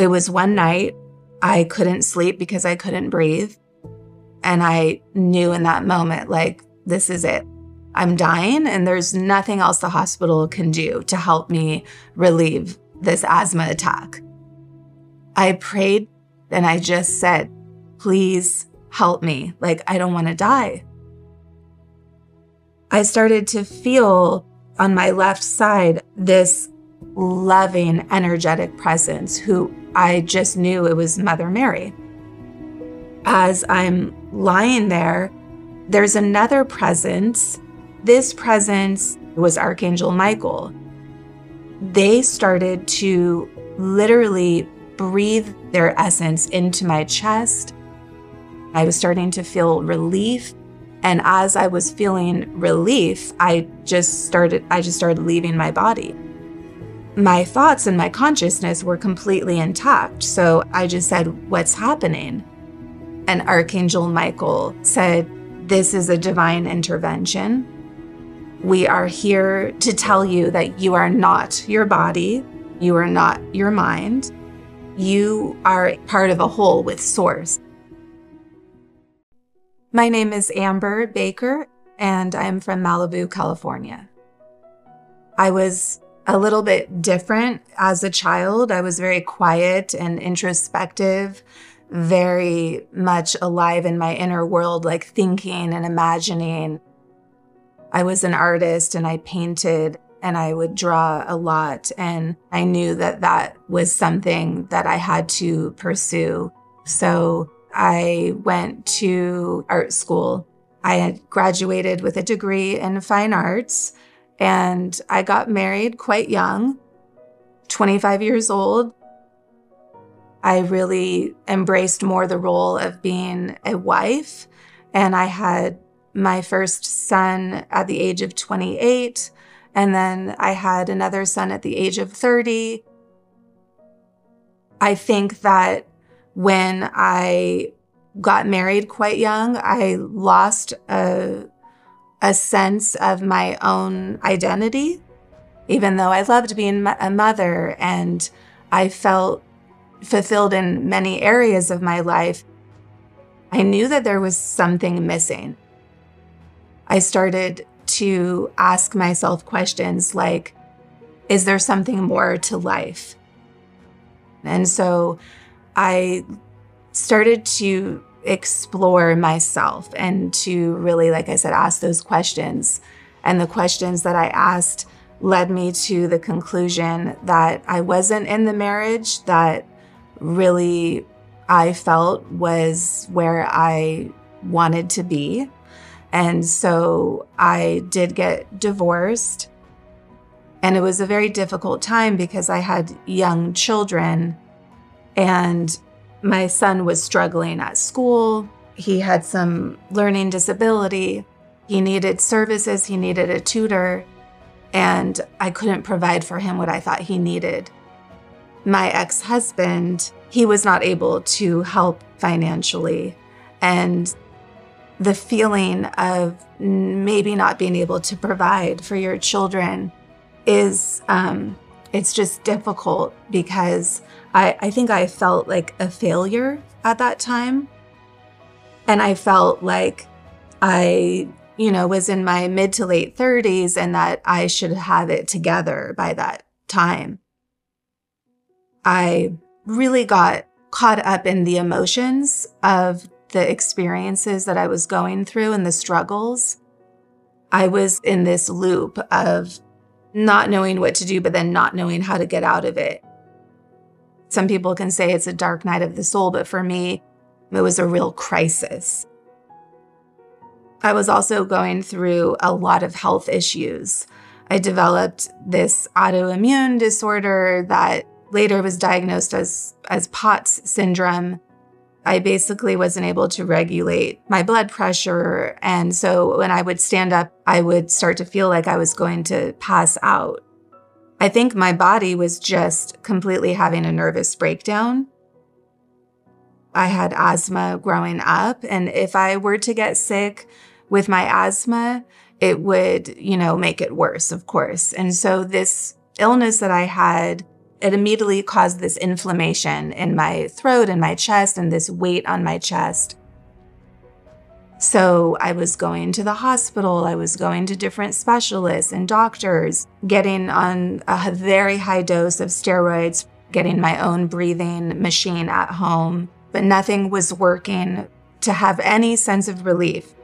There was one night I couldn't sleep because I couldn't breathe. And I knew in that moment, like, this is it. I'm dying and there's nothing else the hospital can do to help me relieve this asthma attack. I prayed and I just said, please help me. Like, I don't want to die. I started to feel on my left side this loving, energetic presence who I just knew it was Mother Mary. As I'm lying there, there's another presence. This presence was Archangel Michael. They started to literally breathe their essence into my chest. I was starting to feel relief. And as I was feeling relief, I just started leaving my body. My thoughts and my consciousness were completely intact. So I just said, what's happening? And Archangel Michael said, this is a divine intervention. We are here to tell you that you are not your body. You are not your mind. You are part of a whole with Source. My name is Amber Baker, and I'm from Malibu, California. I was a little bit different as a child. I was very quiet and introspective, very much alive in my inner world, like thinking and imagining. I was an artist and I painted and I would draw a lot. And I knew that that was something that I had to pursue. So I went to art school. I had graduated with a degree in fine arts and I got married quite young, 25 years old. I really embraced more the role of being a wife, and I had my first son at the age of 28, and then I had another son at the age of 30. I think that when I got married quite young, I lost a sense of my own identity, even though I loved being a mother and I felt fulfilled in many areas of my life, I knew that there was something missing. I started to ask myself questions like, is there something more to life? And so I started to explore myself and to really, like I said, ask those questions. And the questions that I asked led me to the conclusion that I wasn't in the marriage that really I felt was where I wanted to be. And so I did get divorced. And it was a very difficult time because I had young children and my son was struggling at school. He had some learning disability. He needed services. He needed a tutor. And I couldn't provide for him what I thought he needed. My ex-husband, he was not able to help financially. And the feeling of maybe not being able to provide for your children is, it's just difficult because I think I felt like a failure at that time. And I felt like I, was in my mid to late 30s and that I should have it together by that time. I really got caught up in the emotions of the experiences that I was going through and the struggles. I was in this loop of not knowing what to do, but then not knowing how to get out of it. Some people can say it's a dark night of the soul, but for me, it was a real crisis. I was also going through a lot of health issues. I developed this autoimmune disorder that later was diagnosed as POTS syndrome. I basically wasn't able to regulate my blood pressure. And so when I would stand up, I would start to feel like I was going to pass out. I think my body was just completely having a nervous breakdown. I had asthma growing up. And if I were to get sick with my asthma, it would, make it worse, of course. And so this illness that I had it immediately caused this inflammation in my throat and my chest and this weight on my chest. So I was going to the hospital, I was going to different specialists and doctors, getting on a very high dose of steroids, getting my own breathing machine at home, but nothing was working to have any sense of relief.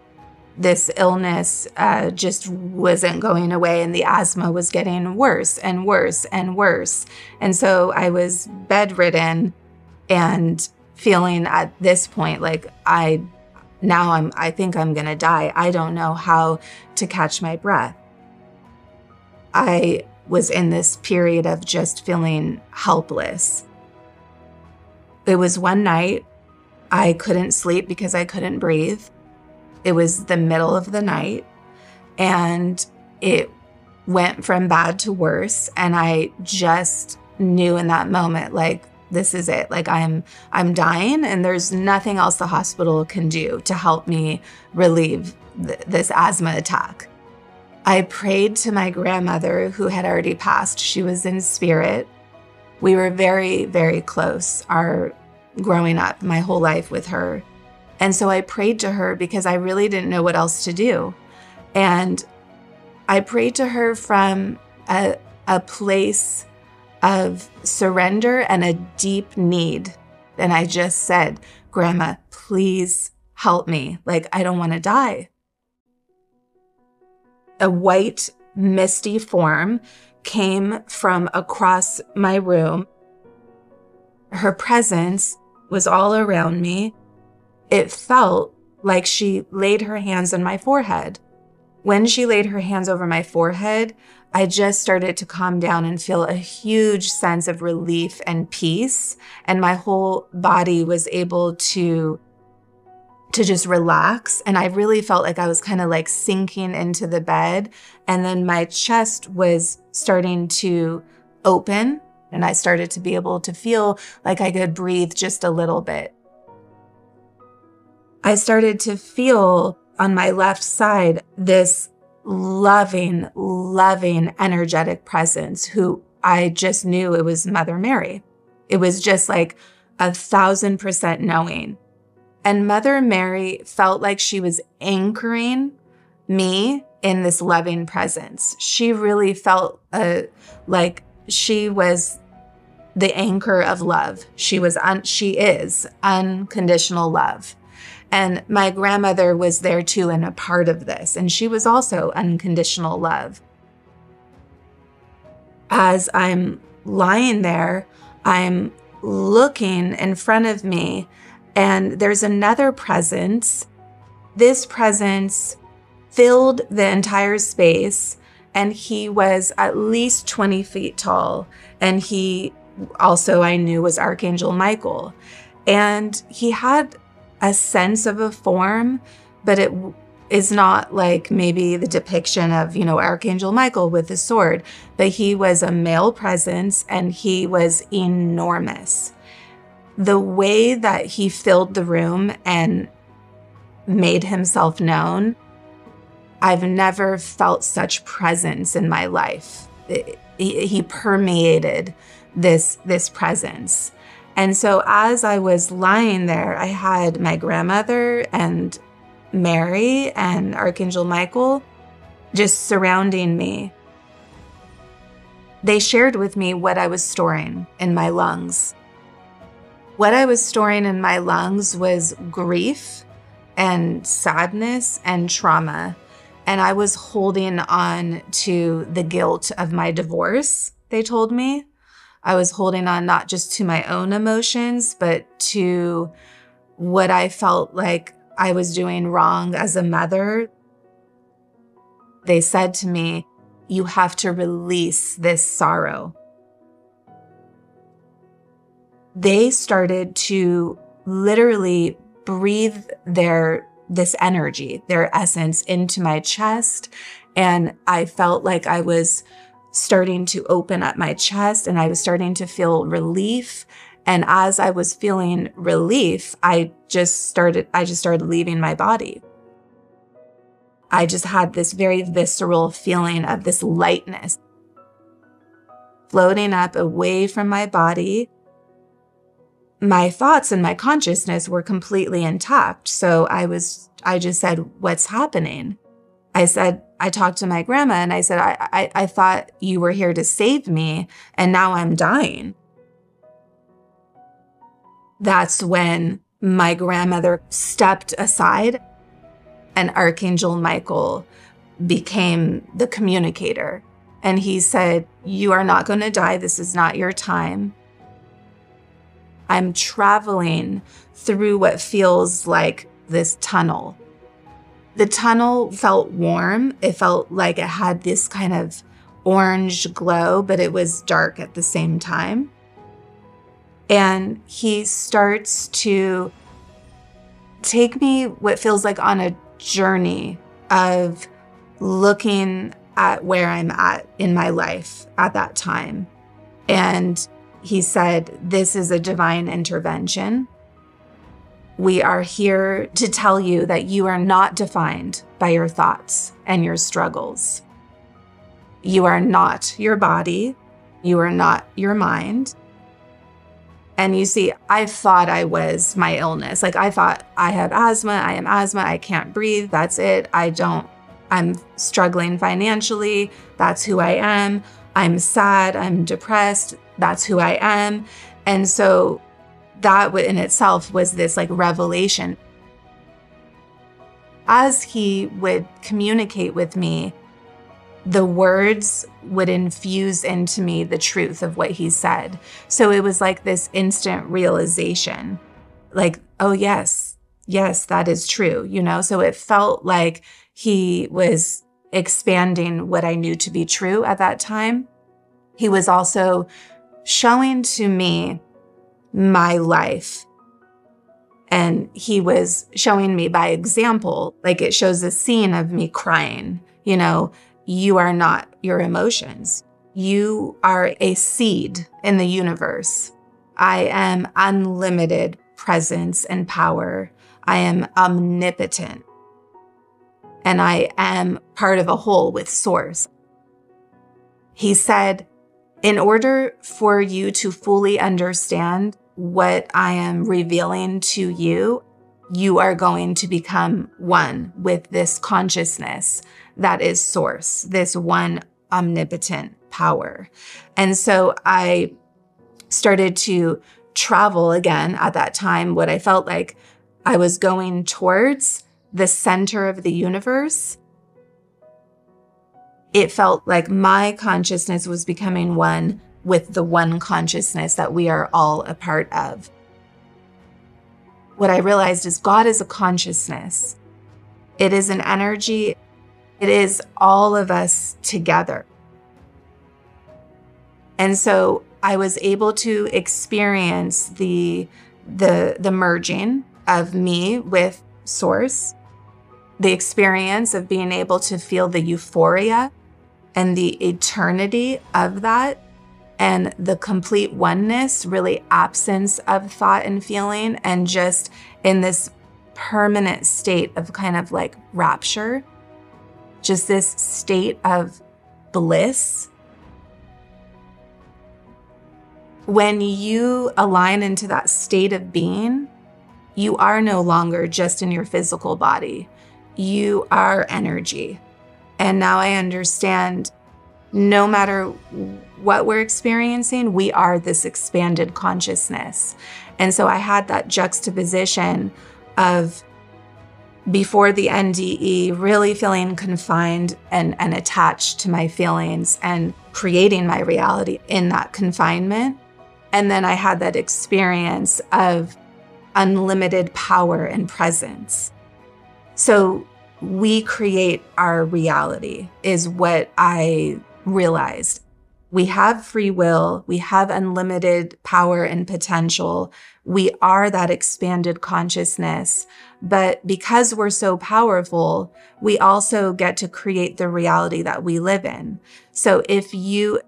This illness just wasn't going away, and the asthma was getting worse and worse and worse. And so I was bedridden and feeling at this point like I think I'm gonna die. I don't know how to catch my breath. I was in this period of just feeling helpless. It was one night, I couldn't sleep because I couldn't breathe. It was the middle of the night, and it went from bad to worse. And I just knew in that moment, like, this is it. Like I'm dying, and there's nothing else the hospital can do to help me relieve this asthma attack. I prayed to my grandmother, who had already passed. She was in spirit. We were very, very close, growing up, my whole life with her. And so I prayed to her because I really didn't know what else to do. And I prayed to her from a place of surrender and a deep need. And I just said, "Grandma, please help me. Like, I don't want to die." A white, misty form came from across my room. Her presence was all around me. It felt like she laid her hands on my forehead. When she laid her hands over my forehead, I just started to calm down and feel a huge sense of relief and peace. And my whole body was able to just relax. And I really felt like I was kind of like sinking into the bed. And then my chest was starting to open, and I started to be able to feel like I could breathe just a little bit. I started to feel on my left side this loving, loving, energetic presence, who I just knew it was Mother Mary. It was just like 1,000% knowing. And Mother Mary felt like she was anchoring me in this loving presence. She really felt like she was the anchor of love. She is unconditional love. And my grandmother was there too, and a part of this, and she was also unconditional love. As I'm lying there, I'm looking in front of me, and there's another presence. This presence filled the entire space, and he was at least 20 feet tall. And he also, I knew, was Archangel Michael. And he had a sense of a form, but it is not like maybe the depiction of, you know, Archangel Michael with a sword, but he was a male presence, and he was enormous. The way that he filled the room and made himself known, I've never felt such presence in my life. He permeated this presence. And so as I was lying there, I had my grandmother and Mary and Archangel Michael just surrounding me. They shared with me what I was storing in my lungs. What I was storing in my lungs was grief and sadness and trauma. And I was holding on to the guilt of my divorce, they told me. I was holding on not just to my own emotions, but to what I felt like I was doing wrong as a mother. They said to me, "You have to release this sorrow." They started to literally breathe this energy, their essence, into my chest, and I felt like I was starting to open up my chest, and I was starting to feel relief. And as I was feeling relief, I just started leaving my body. I just had this very visceral feeling of this lightness. floating up away from my body. My thoughts and my consciousness were completely intact, so I just said, what's happening? I talked to my grandma and I said, I thought you were here to save me, and now I'm dying. That's when my grandmother stepped aside and Archangel Michael became the communicator. And he said, you are not going to die. This is not your time. I'm traveling through what feels like this tunnel. The tunnel felt warm. It felt like it had this kind of orange glow, but it was dark at the same time. And he starts to take me what feels like on a journey of looking at where I'm at in my life at that time. And he said, this is a divine intervention. We are here to tell you that you are not defined by your thoughts and your struggles. You are not your body. You are not your mind. And you see, I thought I was my illness. Like, I thought I have asthma, I am asthma, I can't breathe, that's it. I'm struggling financially, that's who I am. I'm sad, I'm depressed, that's who I am. And so that in itself was this like revelation. As he would communicate with me, the words would infuse into me the truth of what he said. So it was like this instant realization, like, oh, yes, that is true, you know? So it felt like he was expanding what I knew to be true at that time. He was also showing to me my life. And he was showing me by example, like it shows a scene of me crying, you know, you are not your emotions. You are a seed in the universe. I am unlimited presence and power. I am omnipotent. And I am part of a whole with Source. He said, in order for you to fully understand what I am revealing to you, you are going to become one with this consciousness that is Source, this one omnipotent power. And so I started to travel again at that time, what I felt like I was going towards the center of the universe. It felt like my consciousness was becoming one with the one consciousness that we are all a part of. What I realized is God is a consciousness. It is an energy. It is all of us together. And so I was able to experience the merging of me with Source, the experience of being able to feel the euphoria and the eternity of that, and the complete oneness, really absence of thought and feeling, and just in this permanent state of kind of like rapture. Just this state of bliss. When you align into that state of being, you are no longer just in your physical body. You are energy. And now I understand, no matter what we're experiencing, we are this expanded consciousness. And so I had that juxtaposition of before the NDE, really feeling confined and attached to my feelings and creating my reality in that confinement. And then I had that experience of unlimited power and presence. So we create our reality is what I realized. We have free will. We have unlimited power and potential. We are that expanded consciousness. But because we're so powerful, we also get to create the reality that we live in. So if you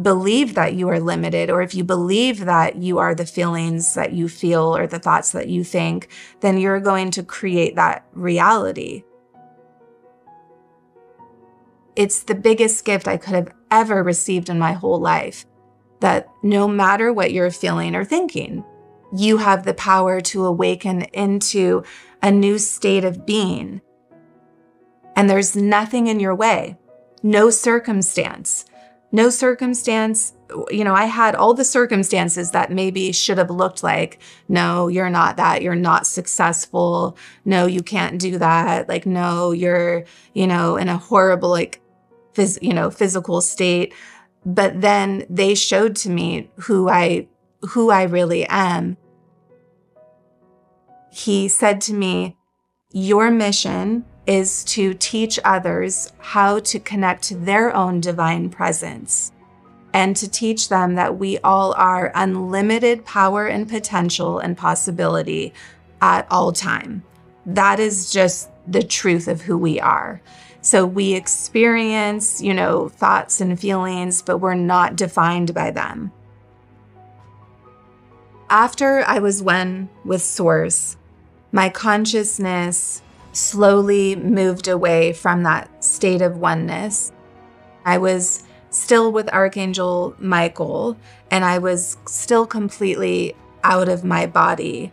believe that you are limited, or if you believe that you are the feelings that you feel or the thoughts that you think, then you're going to create that reality. It's the biggest gift I could have ever received in my whole life, that no matter what you're feeling or thinking, you have the power to awaken into a new state of being. And there's nothing in your way, no circumstance. No circumstance, you know, I had all the circumstances that maybe should have looked like, no, you're not that, you're not successful, no, you can't do that, like, no, you're, you know, in a horrible, like, physical state. But then they showed to me who I really am. He said to me, your mission is to teach others how to connect to their own divine presence and to teach them that we all are unlimited power and potential and possibility at all time. That is just the truth of who we are. So we experience, you know, thoughts and feelings, but we're not defined by them. After I was one with Source, my consciousness slowly moved away from that state of oneness. I was still with Archangel Michael, and I was still completely out of my body.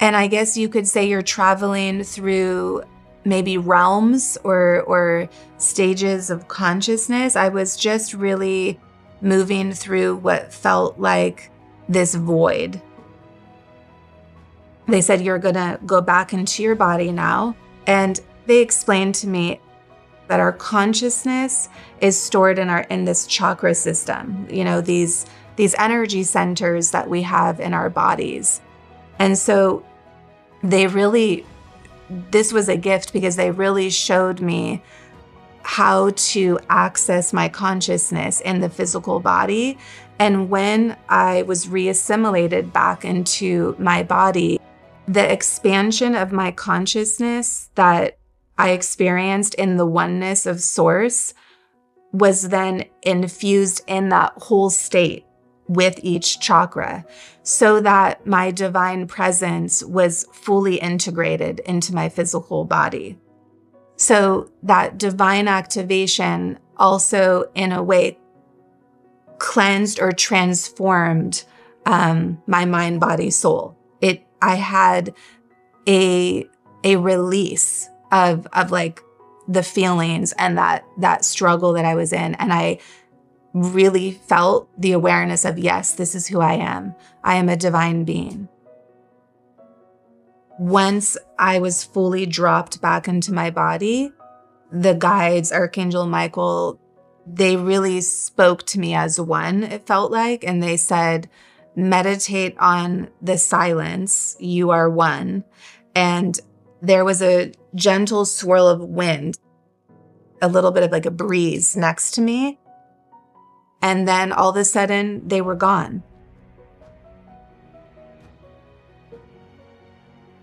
And I guess you could say you're traveling through maybe realms or stages of consciousness. I was just really moving through what felt like this void. They said, you're gonna go back into your body now. And they explained to me that our consciousness is stored in this chakra system, you know, these energy centers that we have in our bodies. And so this was a gift because they really showed me how to access my consciousness in the physical body. And when I was reassimilated back into my body, the expansion of my consciousness that I experienced in the oneness of Source was then infused in that whole state with each chakra, so that my divine presence was fully integrated into my physical body. So that divine activation also, in a way, cleansed or transformed my mind, body, soul. I had a release of like the feelings and that struggle that I was in. And I really felt the awareness of, yes, this is who I am. I am a divine being. Once I was fully dropped back into my body, the guides, Archangel Michael, they really spoke to me as one, it felt like, and they said, meditate on the silence, you are one. And there was a gentle swirl of wind, a little bit of like a breeze next to me. And then all of a sudden, they were gone.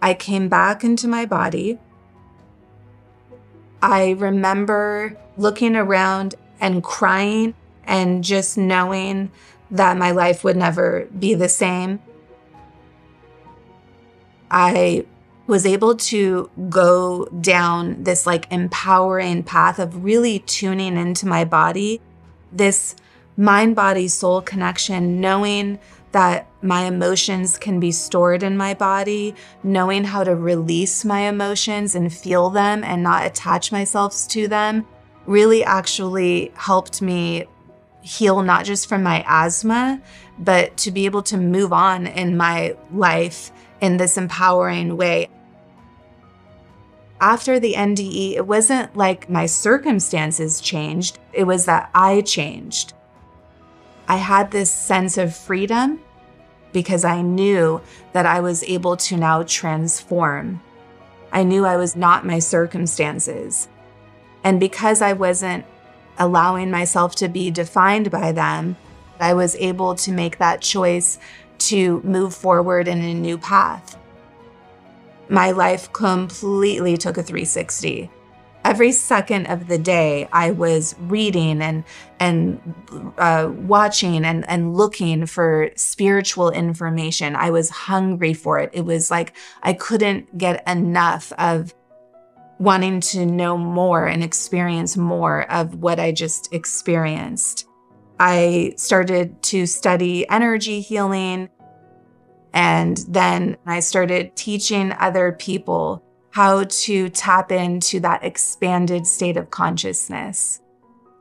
I came back into my body. I remember looking around and crying and just knowing that my life would never be the same. I was able to go down this like empowering path of really tuning into my body, this mind, body, soul connection, knowing that my emotions can be stored in my body, knowing how to release my emotions and feel them and not attach myself to them, really actually helped me heal not just from my asthma, but to be able to move on in my life in this empowering way. After the NDE, it wasn't like my circumstances changed, it was that I changed. I had this sense of freedom because I knew that I was able to now transform. I knew I was not my circumstances. And because I wasn't allowing myself to be defined by them, I was able to make that choice to move forward in a new path. My life completely took a 360. Every second of the day, I was reading and watching and looking for spiritual information. I was hungry for it. It was like I couldn't get enough of wanting to know more and experience more of what I just experienced. I started to study energy healing, and then I started teaching other people how to tap into that expanded state of consciousness,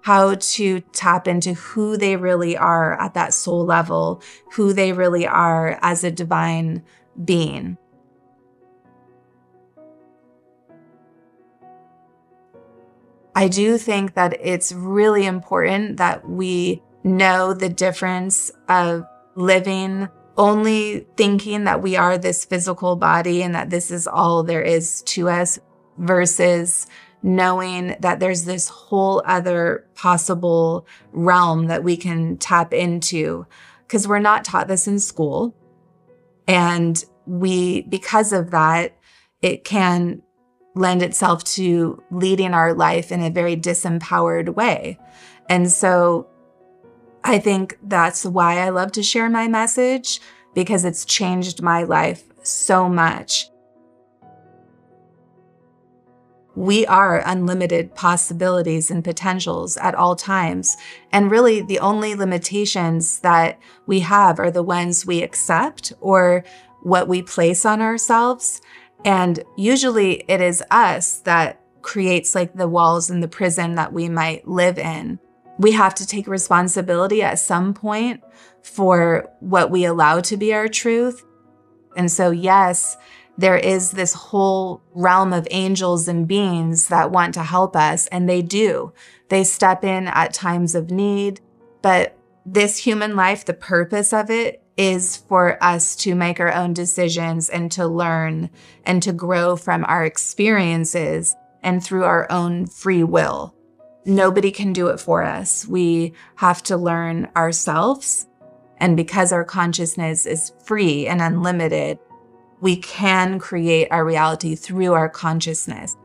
how to tap into who they really are at that soul level, who they really are as a divine being. I do think that it's really important that we know the difference of living only thinking that we are this physical body and that this is all there is to us, versus knowing that there's this whole other possible realm that we can tap into, because we're not taught this in school. And because of that, it can lend itself to leading our life in a very disempowered way. And so I think that's why I love to share my message, because it's changed my life so much. We are unlimited possibilities and potentials at all times. And really the only limitations that we have are the ones we accept or what we place on ourselves. And usually it is us that creates like the walls and the prison that we might live in. We have to take responsibility at some point for what we allow to be our truth. And so yes, there is this whole realm of angels and beings that want to help us, and they do. They step in at times of need, but this human life, the purpose of it is for us to make our own decisions and to learn and to grow from our experiences and through our own free will. Nobody can do it for us. We have to learn ourselves. And because our consciousness is free and unlimited, we can create our reality through our consciousness.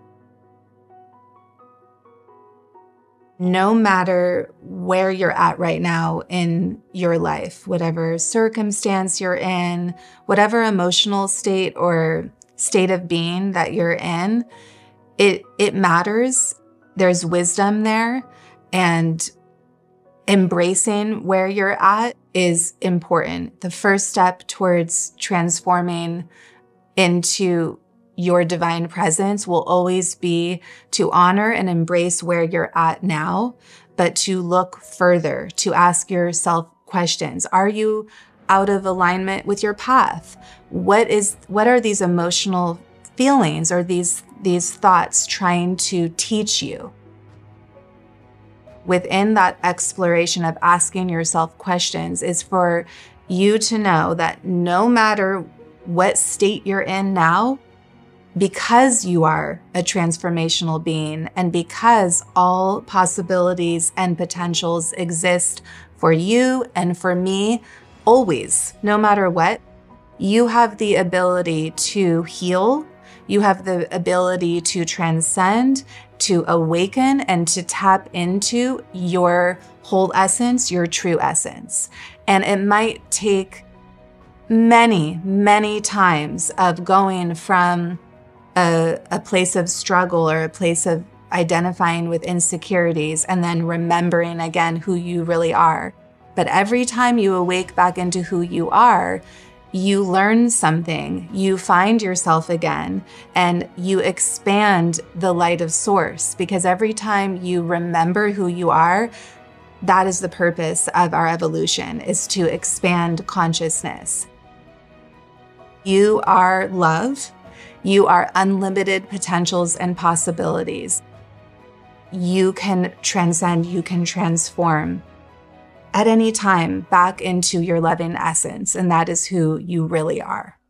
No matter where you're at right now in your life, whatever circumstance you're in, whatever emotional state or state of being that you're in, it matters. There's wisdom there, and embracing where you're at is important. The first step towards transforming into your divine presence will always be to honor and embrace where you're at now, but to look further, to ask yourself questions. Are you out of alignment with your path? What are these emotional feelings or these thoughts trying to teach you? Within that exploration of asking yourself questions is for you to know that no matter what state you're in now, because you are a transformational being and because all possibilities and potentials exist for you and for me always, no matter what, you have the ability to heal, you have the ability to transcend, to awaken, and to tap into your whole essence, your true essence. And it might take many, many times of going from a place of struggle or a place of identifying with insecurities and then remembering again who you really are. But every time you awake back into who you are, you learn something, you find yourself again, and you expand the light of source, because every time you remember who you are, that is the purpose of our evolution, is to expand consciousness. You are love. You are unlimited potentials and possibilities. You can transcend, you can transform at any time back into your loving essence, and that is who you really are.